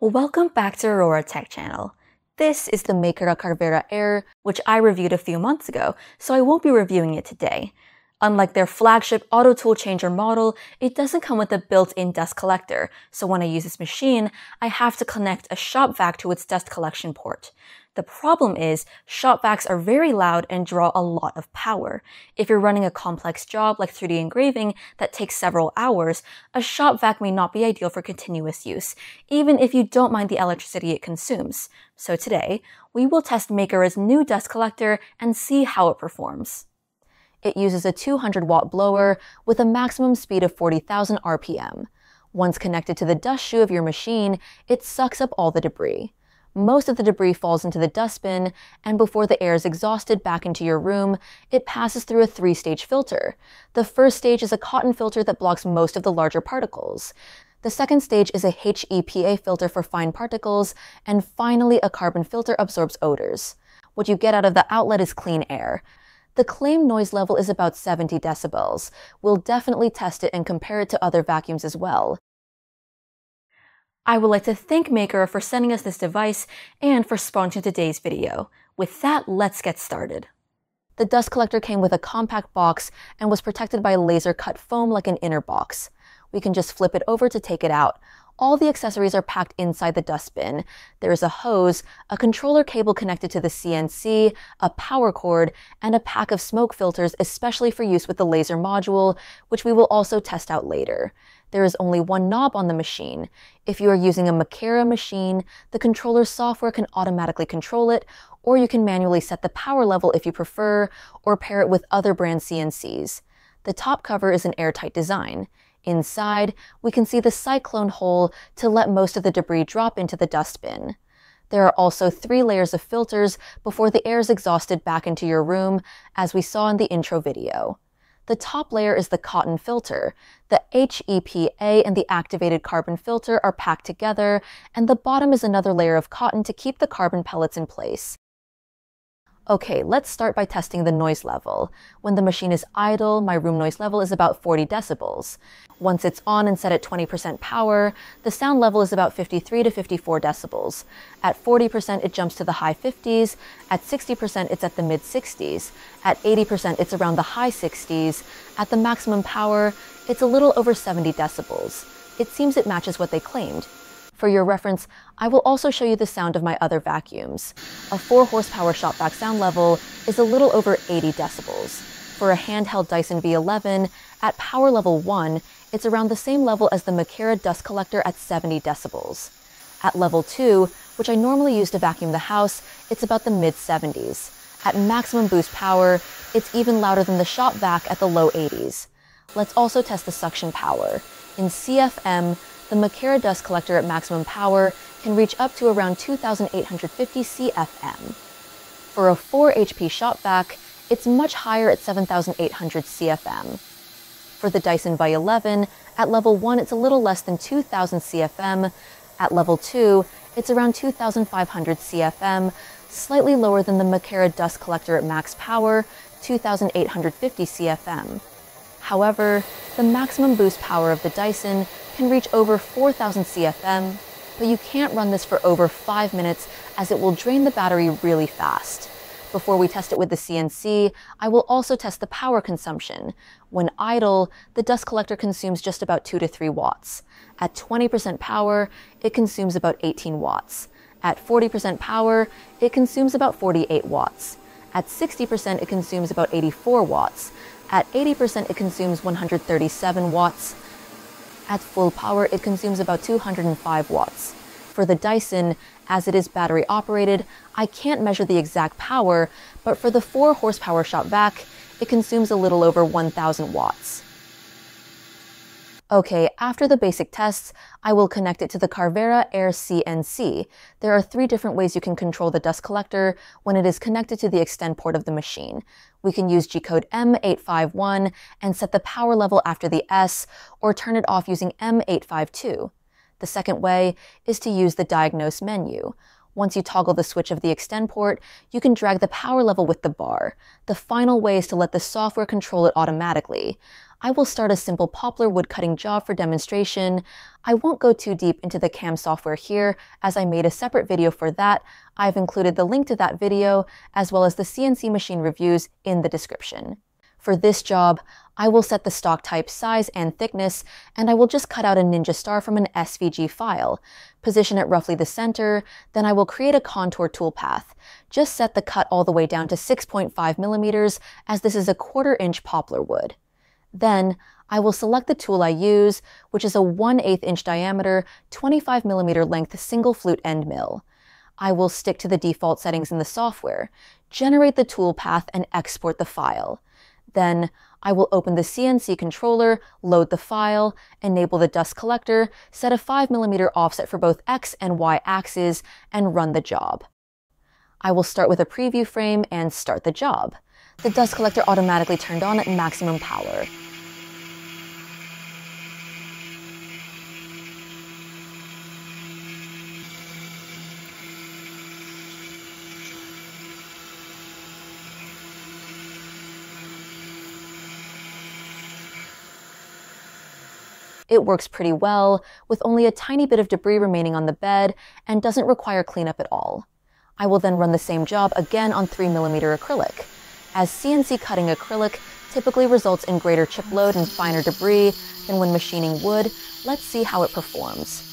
Welcome back to Aurora Tech Channel. This is the Makera Carvera Air, which I reviewed a few months ago, so I won't be reviewing it today. Unlike their flagship Auto Tool Changer model, it doesn't come with a built-in dust collector, so when I use this machine, I have to connect a Shop-Vac to its dust collection port. The problem is, Shop-Vacs are very loud and draw a lot of power. If you're running a complex job like 3D engraving that takes several hours, a Shop-Vac may not be ideal for continuous use, even if you don't mind the electricity it consumes. So today, we will test Makera's new dust collector and see how it performs. It uses a 200-watt blower with a maximum speed of 40,000 RPM. Once connected to the dust chute of your machine, it sucks up all the debris. Most of the debris falls into the dustbin, and before the air is exhausted back into your room, it passes through a three-stage filter. The first stage is a cotton filter that blocks most of the larger particles. The second stage is a HEPA filter for fine particles, and finally a carbon filter absorbs odors. What you get out of the outlet is clean air. The claimed noise level is about 70 decibels. We'll definitely test it and compare it to other vacuums as well. I would like to thank Makera for sending us this device and for sponsoring today's video. With that, let's get started. The dust collector came with a compact box and was protected by laser-cut foam like an inner box. We can just flip it over to take it out. All the accessories are packed inside the dustbin. There is a hose, a controller cable connected to the CNC, a power cord, and a pack of smoke filters, especially for use with the laser module, which we will also test out later. There is only one knob on the machine. If you are using a Makera machine, the controller's software can automatically control it, or you can manually set the power level if you prefer, or pair it with other brand CNCs. The top cover is an airtight design. Inside, we can see the cyclone hole to let most of the debris drop into the dustbin. There are also three layers of filters before the air is exhausted back into your room, as we saw in the intro video. The top layer is the cotton filter. The HEPA and the activated carbon filter are packed together, and the bottom is another layer of cotton to keep the carbon pellets in place. Okay, let's start by testing the noise level. When the machine is idle, my room noise level is about 40 decibels. Once it's on and set at 20% power, the sound level is about 53 to 54 decibels. At 40%, it jumps to the high 50s. At 60%, it's at the mid 60s. At 80%, it's around the high 60s. At the maximum power, it's a little over 70 decibels. It seems it matches what they claimed. For your reference, I will also show you the sound of my other vacuums. A 4-horsepower Shop-Vac sound level is a little over 80 decibels. For a handheld Dyson V11, at power level 1, it's around the same level as the Makera dust collector at 70 decibels. At level 2, which I normally use to vacuum the house, it's about the mid-70s. At maximum boost power, it's even louder than the Shop-Vac at the low 80s. Let's also test the suction power. In CFM, the Makera dust collector at maximum power can reach up to around 2,850 CFM. For a 4HP Shop-Vac, it's much higher at 7,800 CFM. For the Dyson V11, at level 1 it's a little less than 2,000 CFM. At level 2, it's around 2,500 CFM, slightly lower than the Makera dust collector at max power, 2,850 CFM. However, the maximum boost power of the Dyson can reach over 4,000 CFM, but you can't run this for over 5 minutes as it will drain the battery really fast. Before we test it with the CNC, I will also test the power consumption. When idle, the dust collector consumes just about 2 to 3 watts. At 20% power, it consumes about 18 watts. At 40% power, it consumes about 48 watts. At 60%, it consumes about 84 watts. At 80%, it consumes 137 watts. At full power, it consumes about 205 watts. For the Dyson, as it is battery operated, I can't measure the exact power, but for the 4-horsepower Shop-Vac, it consumes a little over 1,000 watts. Okay, after the basic tests, I will connect it to the Carvera Air CNC. There are 3 different ways you can control the dust collector when it is connected to the Xtend port of the machine. We can use G-code M851 and set the power level after the S, or turn it off using M852. The second way is to use the diagnose menu. Once you toggle the switch of the Xtend port, you can drag the power level with the bar. The final way is to let the software control it automatically. I will start a simple poplar woodcutting job for demonstration. I won't go too deep into the CAM software here, as I made a separate video for that. I've included the link to that video, as well as the CNC machine reviews, in the description. For this job, I will set the stock type size and thickness, and I will just cut out a ninja star from an SVG file, position it roughly the center, then I will create a contour toolpath. Just set the cut all the way down to 6.5 mm, as this is a 1/4 inch poplar wood. Then, I will select the tool I use, which is a 1/8 inch diameter, 25 mm length single flute end mill. I will stick to the default settings in the software, generate the toolpath, and export the file. Then, I will open the CNC controller, load the file, enable the dust collector, set a 5 mm offset for both X and Y axes, and run the job. I will start with a preview frame and start the job. The dust collector automatically turned on at maximum power. It works pretty well, with only a tiny bit of debris remaining on the bed, and doesn't require cleanup at all. I will then run the same job again on 3 mm acrylic, as CNC cutting acrylic typically results in greater chip load and finer debris than when machining wood. Let's see how it performs.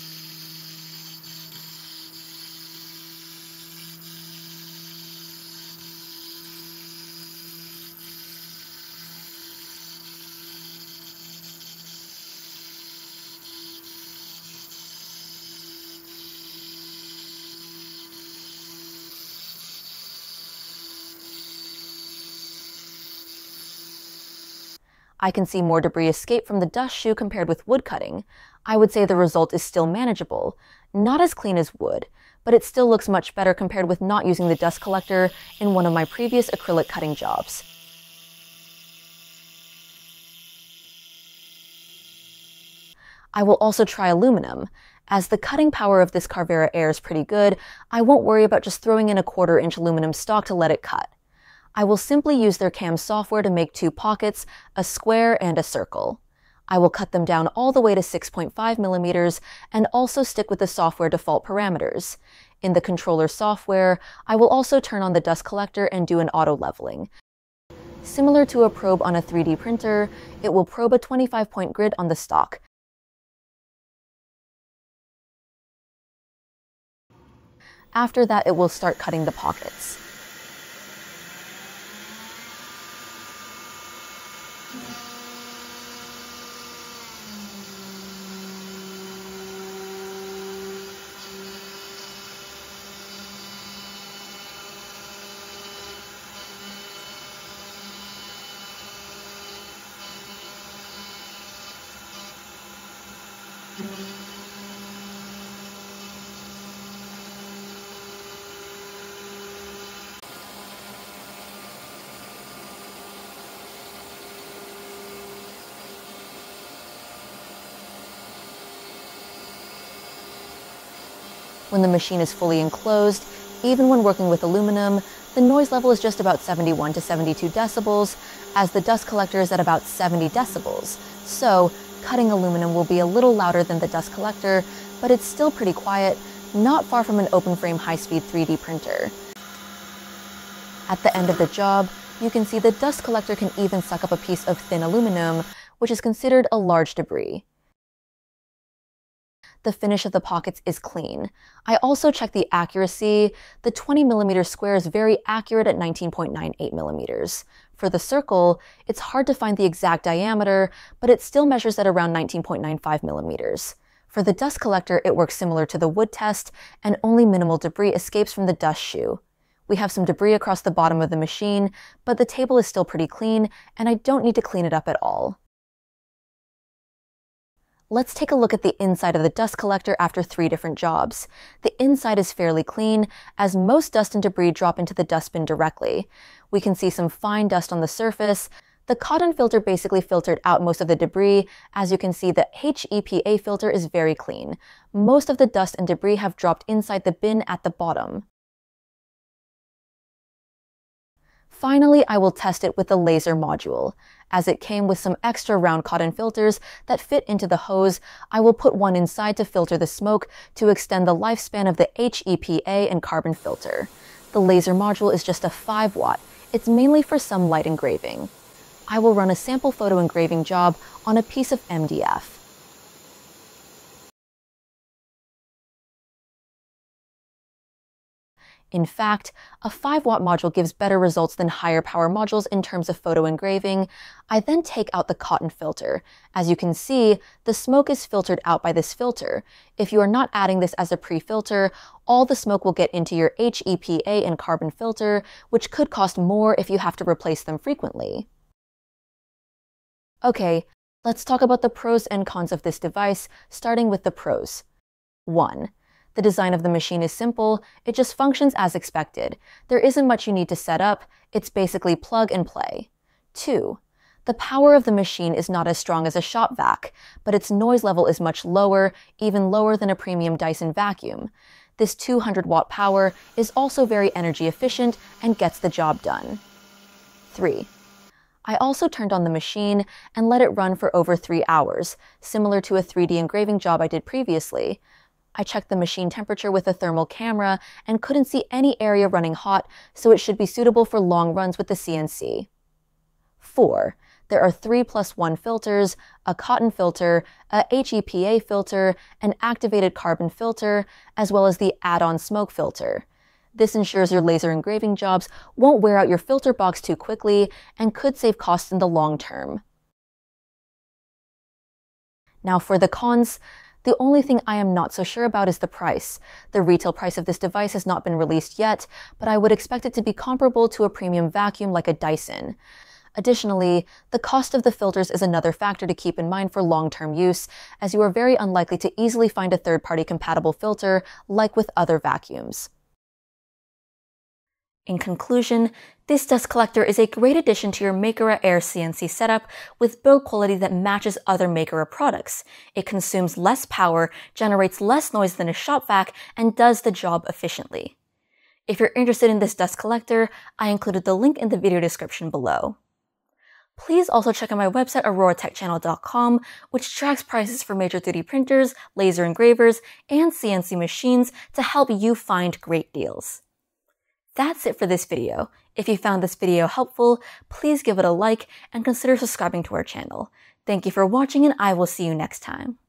I can see more debris escape from the dust shoe compared with wood cutting. I would say the result is still manageable. Not as clean as wood, but it still looks much better compared with not using the dust collector in one of my previous acrylic cutting jobs. I will also try aluminum. As the cutting power of this Carvera Air is pretty good, I won't worry about just throwing in a 1/4 inch aluminum stock to let it cut. I will simply use their CAM software to make 2 pockets, a square and a circle. I will cut them down all the way to 6.5 mm, and also stick with the software default parameters. In the controller software, I will also turn on the dust collector and do an auto leveling. Similar to a probe on a 3D printer, it will probe a 25-point grid on the stock. After that, it will start cutting the pockets. When the machine is fully enclosed, even when working with aluminum, the noise level is just about 71 to 72 decibels, as the dust collector is at about 70 decibels. So, cutting aluminum will be a little louder than the dust collector, but it's still pretty quiet, not far from an open-frame high-speed 3D printer. At the end of the job, you can see the dust collector can even suck up a piece of thin aluminum, which is considered a large debris. The finish of the pockets is clean. I also check the accuracy. The 20 mm square is very accurate at 19.98 mm. For the circle, it's hard to find the exact diameter, but it still measures at around 19.95 mm. For the dust collector, it works similar to the wood test, and only minimal debris escapes from the dust shoe. We have some debris across the bottom of the machine, but the table is still pretty clean, and I don't need to clean it up at all. Let's take a look at the inside of the dust collector after 3 different jobs. The inside is fairly clean, as most dust and debris drop into the dustbin directly. We can see some fine dust on the surface. The cotton filter basically filtered out most of the debris. As you can see, the HEPA filter is very clean. Most of the dust and debris have dropped inside the bin at the bottom. Finally, I will test it with the laser module. As it came with some extra round cotton filters that fit into the hose, I will put one inside to filter the smoke to extend the lifespan of the HEPA and carbon filter. The laser module is just a 5 watt. It's mainly for some light engraving. I will run a sample photo engraving job on a piece of MDF. In fact, a 5-watt module gives better results than higher power modules in terms of photo engraving. I then take out the cotton filter. As you can see, the smoke is filtered out by this filter. If you are not adding this as a pre-filter, all the smoke will get into your HEPA and carbon filter, which could cost more if you have to replace them frequently. Okay, let's talk about the pros and cons of this device, starting with the pros. 1. The design of the machine is simple, it just functions as expected. There isn't much you need to set up, it's basically plug and play. 2. The power of the machine is not as strong as a Shop-Vac, but its noise level is much lower, even lower than a premium Dyson vacuum. This 200-watt power is also very energy efficient and gets the job done. 3. I also turned on the machine and let it run for over 3 hours, similar to a 3D engraving job I did previously. I checked the machine temperature with a thermal camera and couldn't see any area running hot, so it should be suitable for long runs with the CNC. 4. There are 3+1 filters, a cotton filter, a HEPA filter, an activated carbon filter, as well as the add-on smoke filter. This ensures your laser engraving jobs won't wear out your filter box too quickly and could save costs in the long term. Now for the cons. The only thing I am not so sure about is the price. The retail price of this device has not been released yet, but I would expect it to be comparable to a premium vacuum like a Dyson. Additionally, the cost of the filters is another factor to keep in mind for long-term use, as you are very unlikely to easily find a third-party compatible filter like with other vacuums. In conclusion, this dust collector is a great addition to your Makera Air CNC setup with build quality that matches other Makera products. It consumes less power, generates less noise than a Shop-Vac, and does the job efficiently. If you're interested in this dust collector, I included the link in the video description below. Please also check out my website auroratechchannel.com, which tracks prices for major 3D printers, laser engravers, and CNC machines to help you find great deals. That's it for this video. If you found this video helpful, please give it a like and consider subscribing to our channel. Thank you for watching, and I will see you next time.